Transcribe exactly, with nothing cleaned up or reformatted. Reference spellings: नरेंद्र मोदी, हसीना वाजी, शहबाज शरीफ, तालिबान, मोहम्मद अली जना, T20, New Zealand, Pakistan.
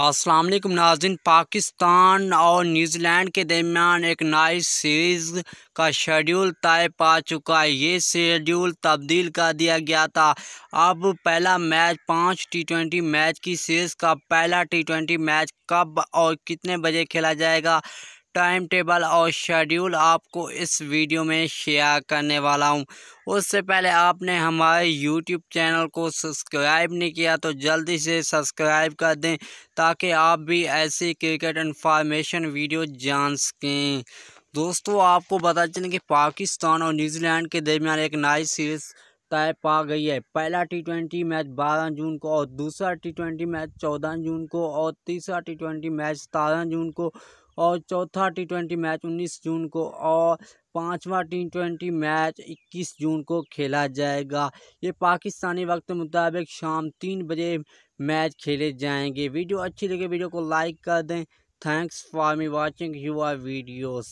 अस्सलाम वालेकुम नाज़रीन, पाकिस्तान और न्यूजीलैंड के दरमियान एक नई सीरीज़ का शेड्यूल तय पा चुका है। ये शेड्यूल तब्दील कर दिया गया था। अब पहला मैच पाँच टी ट्वेंटी मैच की सीरीज़ का पहला टी ट्वेंटी मैच कब और कितने बजे खेला जाएगा, टाइम टेबल और शेड्यूल आपको इस वीडियो में शेयर करने वाला हूं। उससे पहले आपने हमारे यूट्यूब चैनल को सब्सक्राइब नहीं किया तो जल्दी से सब्सक्राइब कर दें ताकि आप भी ऐसी क्रिकेट इन्फॉर्मेशन वीडियो जान सकें। दोस्तों, आपको बता चलें कि पाकिस्तान और न्यूजीलैंड के दरमियान एक नई सीरीज़ तय पा गई है। पहला टी ट्वेंटी मैच बारह जून को और दूसरा टी ट्वेंटी मैच चौदह जून को और तीसरा टी ट्वेंटी मैच सतारह जून को और चौथा टी ट्वेंटी मैच उन्नीस जून को और पांचवा टी ट्वेंटी मैच इक्कीस जून को खेला जाएगा। ये पाकिस्तानी वक्त मुताबिक शाम तीन बजे मैच खेले जाएंगे। वीडियो अच्छी लगे वीडियो को लाइक कर दें। Thanks for me watching your videos.